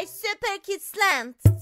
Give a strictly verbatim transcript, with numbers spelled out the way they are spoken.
My Super Kids Land.